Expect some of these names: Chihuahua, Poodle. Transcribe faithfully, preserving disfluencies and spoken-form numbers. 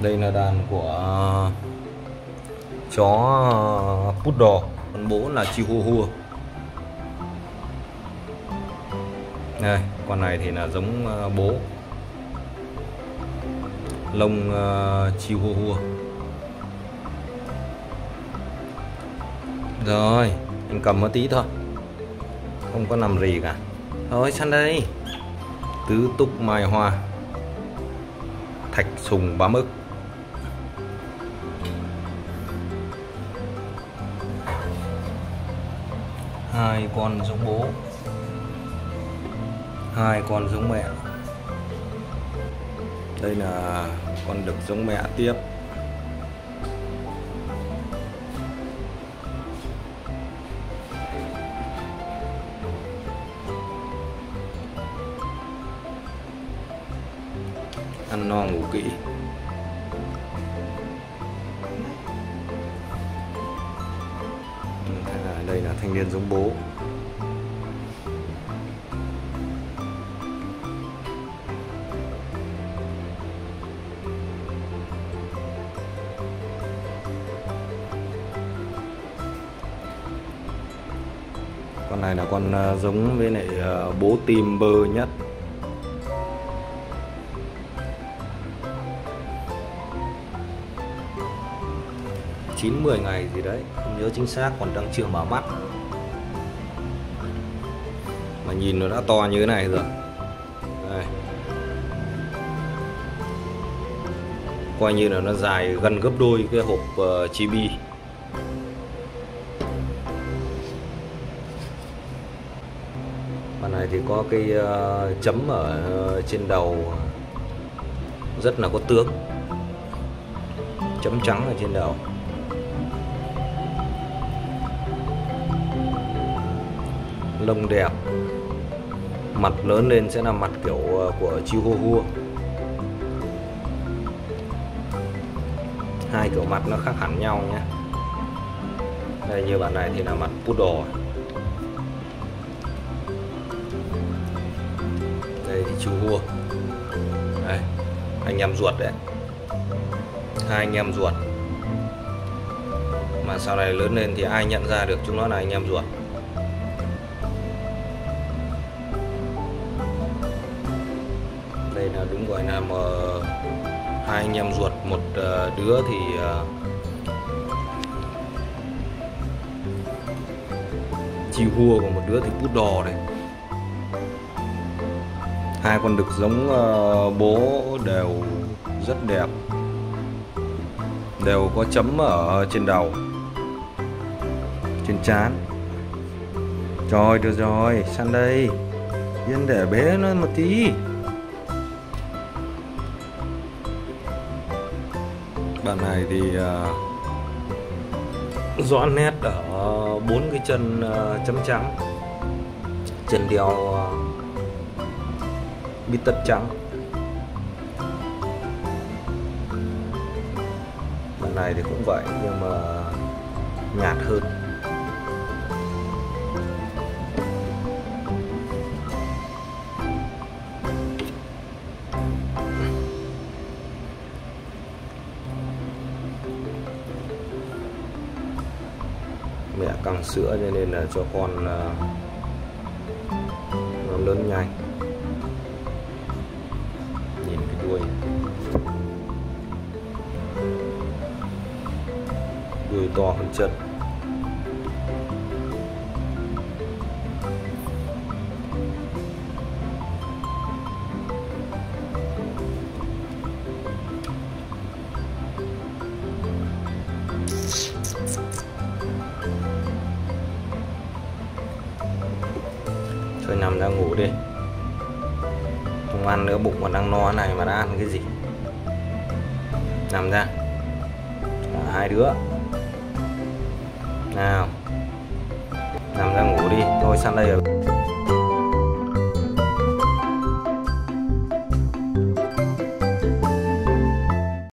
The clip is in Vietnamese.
Đây là đàn của chó Poodle, con bố là Chihuahua. Đây, con này thì là giống bố, lông Chihuahua. Rồi, anh cầm một tí thôi, không có nằm rì cả. Thôi sang đây, tứ túc mai hoa, thạch sùng bám ức. Hai con giống bố, hai con giống mẹ. Đây là con đực giống mẹ tiếp. Ăn no ngủ kỹ. Đây là thanh niên giống bố. Con này là con giống với lại bố tim bơ nhất. chín mười ngày gì đấy, không nhớ chính xác, còn đang chưa mở mắt. Mà nhìn nó đã to như thế này rồi. Đây. Coi như là nó dài gần gấp đôi cái hộp uh, chibi. Con này thì có cái uh, chấm ở uh, trên đầu, rất là có tướng. Chấm trắng ở trên đầu. Lông đẹp, mặt lớn lên sẽ là mặt kiểu của Chihuahua. Hai kiểu mặt nó khác hẳn nhau nhé. Đây, như bạn này thì là mặt Poodle. Đây thì Chihuahua. Đây, anh em ruột đấy, hai anh em ruột. Mà sau này lớn lên thì ai nhận ra được chúng nó là anh em ruột. Đây là đúng gọi là mà hai anh em ruột, một đứa thì Chihuahua và một đứa thì Poodle này. Hai con đực giống bố đều rất đẹp, đều có chấm ở trên đầu, trên trán. Rồi được rồi, sang đây, yên để bé nó một tí. Bạn này thì uh, rõ nét ở bốn cái chân uh, chấm trắng, chân đeo uh, bít tất trắng. Bạn này thì cũng vậy nhưng mà nhạt hơn. Mẹ căng sữa cho nên là cho con nó lớn nhanh. Nhìn cái đuôi, đuôi to hơn chân. Thôi nằm ra ngủ đi, không ăn nữa, bụng còn đang no này mà đã ăn cái gì. Nằm ra à, hai đứa nào, nằm ra ngủ đi. Thôi sang đây rồi.